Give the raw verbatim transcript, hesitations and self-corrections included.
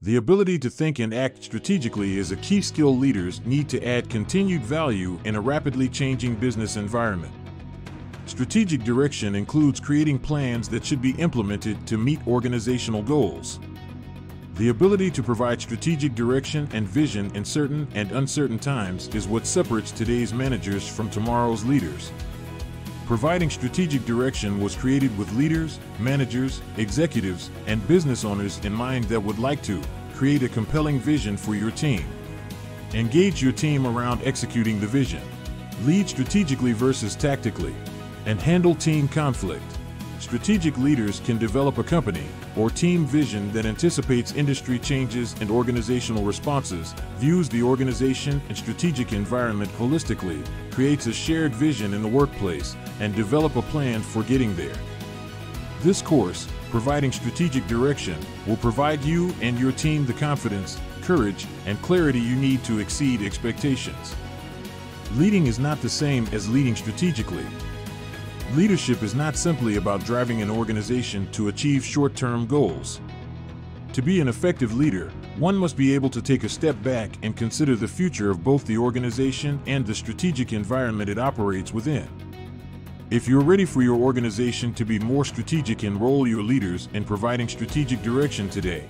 The ability to think and act strategically is a key skill leaders need to add continued value in a rapidly changing business environment. Strategic direction includes creating plans that should be implemented to meet organizational goals. The ability to provide strategic direction and vision in certain and uncertain times is what separates today's managers from tomorrow's leaders. Providing strategic direction was created with leaders, managers, executives, and business owners in mind that would like to create a compelling vision for your team. Engage your team around executing the vision. Lead strategically versus tactically, and handle team conflict. Strategic leaders can develop a company or team vision that anticipates industry changes and organizational responses, views the organization and strategic environment holistically, creates a shared vision in the workplace, and develop a plan for getting there. This course, Providing Strategic Direction, will provide you and your team the confidence, courage, and clarity you need to exceed expectations. Leading is not the same as leading strategically. Leadership is not simply about driving an organization to achieve short-term goals. To be an effective leader, one must be able to take a step back and consider the future of both the organization and the strategic environment it operates within. If you're ready for your organization to be more strategic, enroll your leaders in Providing Strategic Direction today.